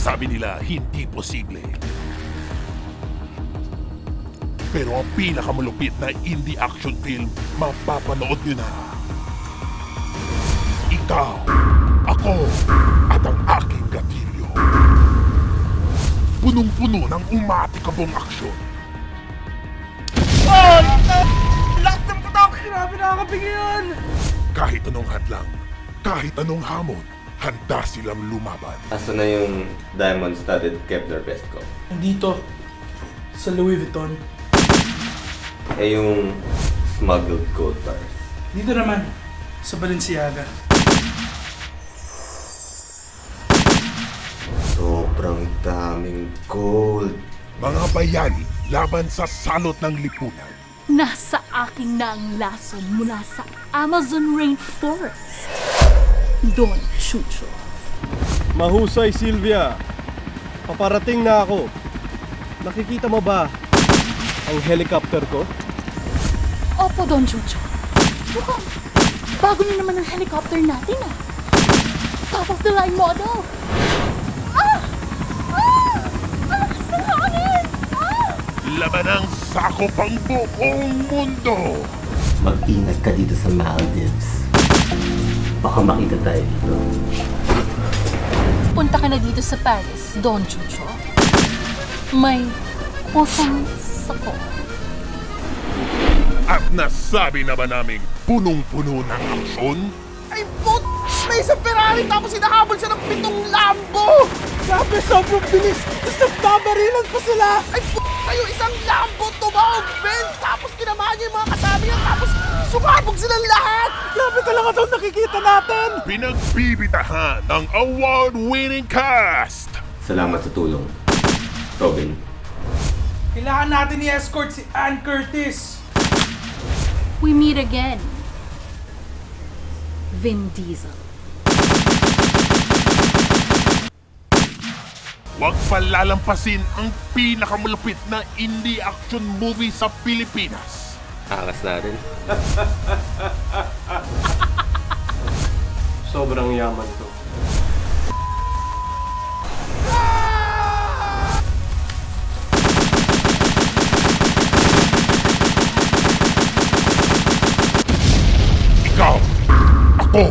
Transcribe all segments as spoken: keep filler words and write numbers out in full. Sabi nila, hindi posible. Pero ang pinakamalupit na indie action film, mapapanood nyo na. Ikaw, ako, at ang aking gatilyo. Punong-puno ng umatikabong aksyon. Oh! Lakas ng patok! Grabe nakakapigil! Kahit anong hadlang, kahit anong hamon, handa silang lumaban. Asa na yung diamond studded Kevlar vest ko? Dito, sa Louis Vuitton. Eh yung smuggled gold bars. Dito naman, sa Balenciaga. Sobrang daming gold. Mga bayani laban sa salot ng lipunan. Nasa akin na ang laso mula sa Amazon Rainforest. Don Chucho. Mahusay, Sylvia. Paparating na ako. Nakikita mo ba ang helicopter ko? Opo, Don Chucho. Mukhang bago na naman ang helicopter natin, ah. Top of the line model. Ah! Ah! Malakas ng hangin! Ah! Laban ang sakop ang buong mundo! Mag-ingat ka dito sa Maldives. Baka makita tayo dito. Punta ka na dito sa Paris, Don Chucho. May kusang sako. At nasabi na ba naming punong-puno ng aksyon? Ay, put! May isang Ferrari tapos hinahabol siya ng pitong Lambo! Grabe, sobrang bilis! Tapos nagpabarilan pa sila! Ay, put! Tayo isang Lambo tumaog, Ben! Tapos kinamahan niya yung mga kasama niya, tapos sumabog silang lahat! Grabe talaga itong nakikita natin! Pinagbibitahan ng award-winning cast! Salamat sa tulong, Robin. Kailangan natin i-escort si Anne Curtis! We meet again. Vin Diesel. Huwag palalampasin ang pinakamalupit na indie action movie sa Pilipinas. Alas na rin. Sobrang yaman to. Ikaw, ako,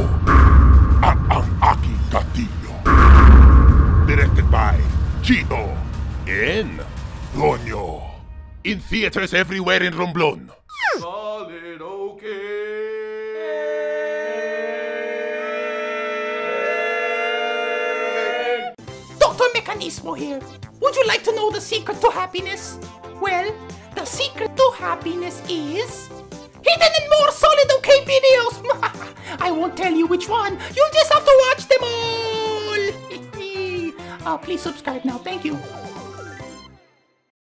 at ang aking gatilyo. Directed by Chito and Doño. In theaters everywhere in Romblon. Solid OK. Doctor Mecanismo here. Would you like to know the secret to happiness? Well, the secret to happiness is hidden in more Solid OK videos. I won't tell you which one. You'll just have to watch them all. Oh, please subscribe now. Thank you.